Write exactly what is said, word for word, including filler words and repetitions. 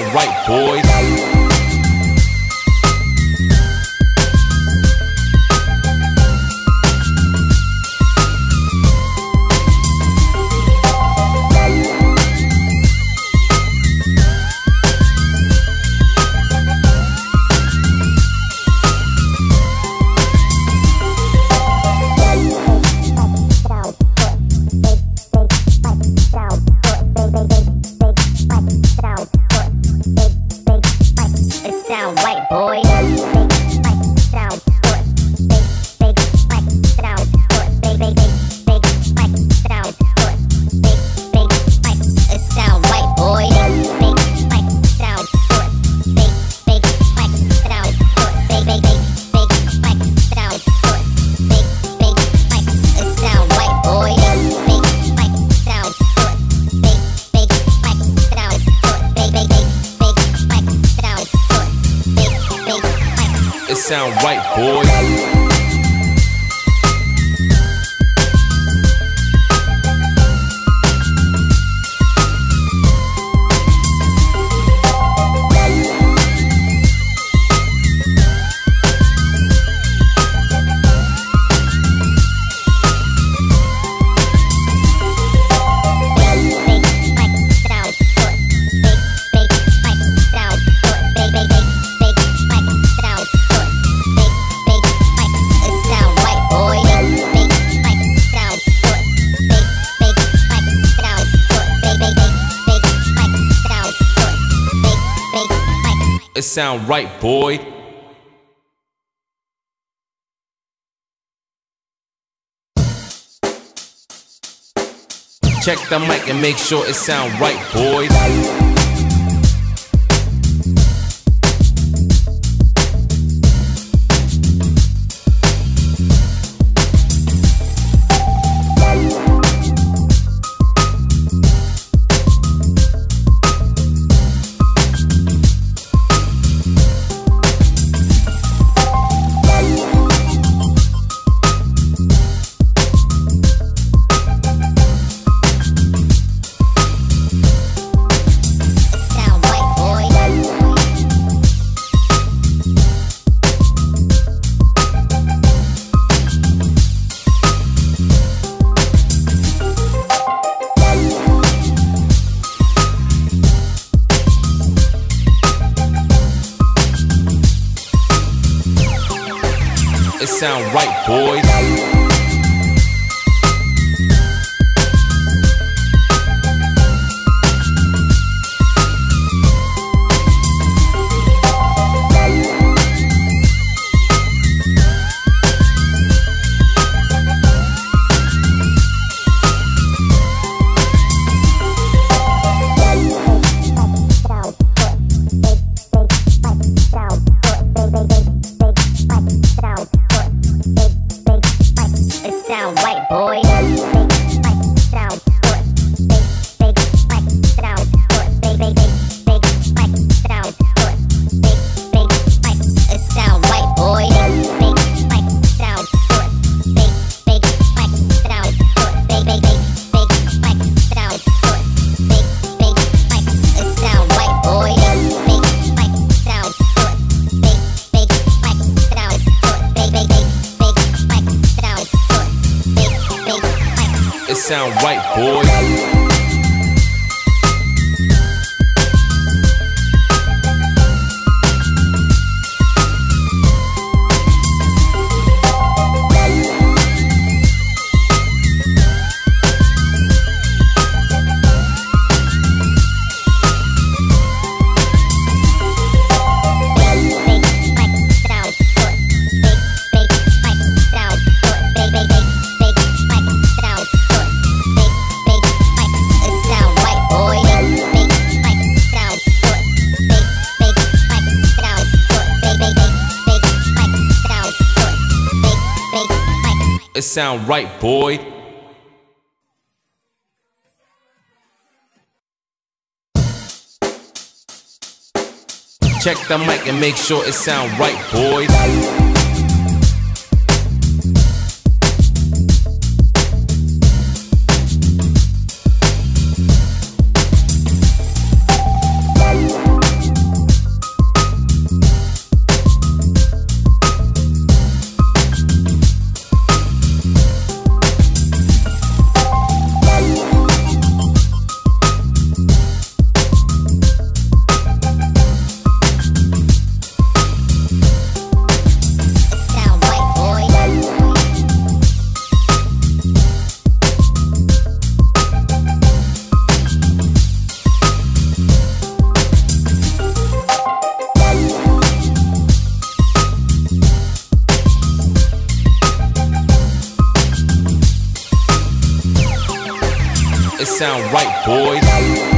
It sound right, boys. Sound right, boy. Sound good. Big, big, big, sound good. Big, big, big, big, sound good. Big, big, big, it sound right, boy. Big, big, sound good. Big, big, big, sound good. Big, big, big, big, sound good. Big, big, big, it sound right, boy. Big, big, sound good. Big, big, big, sound good. Big, big, big, big, sound good. It sound right, boy. It sound right, boy. Check the mic and make sure it sound right, boys. It sound right, boys. Sound right, boy. Big, big, sound good. Big, big, big, sound good. Big, big, big, big, sound good. Big, big, big, it sound right, boy. Big, big, sound good. Big, big, big, sound good. Big, big, big, big, sound good. Big, big, big, it sound right, boy. Big, big, sound good. Big, big, big, sound good. Big, big, big, big, sound good. It sound right, boy. It sound right, boy. Check the mic and make sure it sound right, boy. Sound right, boys.